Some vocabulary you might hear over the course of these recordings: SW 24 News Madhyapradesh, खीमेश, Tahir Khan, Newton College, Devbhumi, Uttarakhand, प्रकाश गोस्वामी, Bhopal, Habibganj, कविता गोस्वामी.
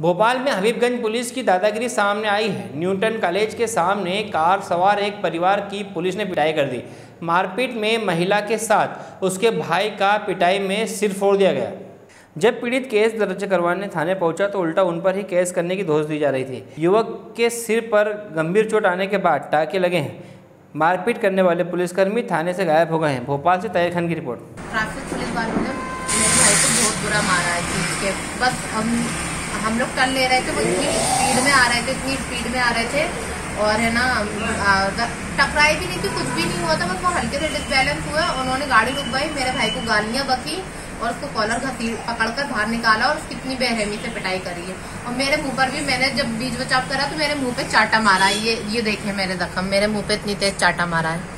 भोपाल में हबीबगंज पुलिस की दादागिरी सामने आई है। न्यूटन कॉलेज के सामने कार सवार एक परिवार की पुलिस ने पिटाई कर दी। मारपीट में महिला के साथ उसके भाई का पिटाई में सिर फोड़ दिया गया। जब पीड़ित केस दर्ज करवाने थाने पहुंचा तो उल्टा उन पर ही केस करने की धोस दी जा रही थी। युवक के सिर पर गंभीर चोट आने के बाद टाके लगे हैं। मारपीट करने वाले पुलिसकर्मी थाने से गायब हो गए हैं। भोपाल से ताहिर खान की रिपोर्ट। ट्रैफिक पुलिस वालों ने मेरे भाई को बहुत बुरा मारा है। उसके बस हम लोग कर ले रहे थे, वो इतनी स्पीड में आ रहे थे, और है ना टकराई भी नहीं थी, कुछ भी नहीं हुआ था, बस वो हल्के से डिसबैलेंस हुआ। उन्होंने गाड़ी रुकवाई, मेरे भाई को गालियाँ बकी और उसको कॉलर पकड़कर बाहर निकाला और कितनी बेरहमी से पिटाई करी है। और मेरे मुंह पर भी, मैंने जब बीच बचाव करा तो मेरे मुंह पे चाटा मारा है। ये देखे मेरे जख्म, मेरे मुंह पे इतनी तेज चाटा मारा है।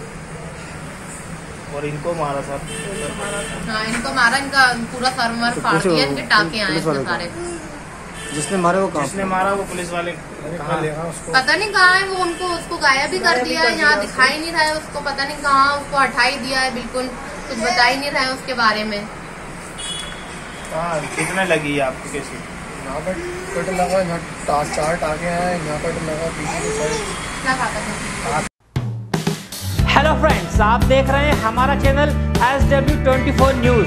और इनको मारा सर, हाँ इनको मारा, इनका पूरा सरमर फाड़ दिया, इनके टाके आए सारे। जिसने मारा वो पुलिस वाले पता नहीं कहाँ है, वो उनको उसको गायब भी कर दिया है, यहाँ दिखाई नहीं रहा है, उसको पता नहीं कहाँ उसको हटाई दिया है, बिल्कुल कुछ बता ही नहीं रहा है उसके बारे में। कितने लगी है आपको? कैसे यहाँ पर कट लगा, यहाँ चार टाके हैं, यहाँ कट लगा पीछे की साइड। हेलो फ्रेंड्स, आप देख रहे हैं हमारा चैनल SW 24 न्यूज।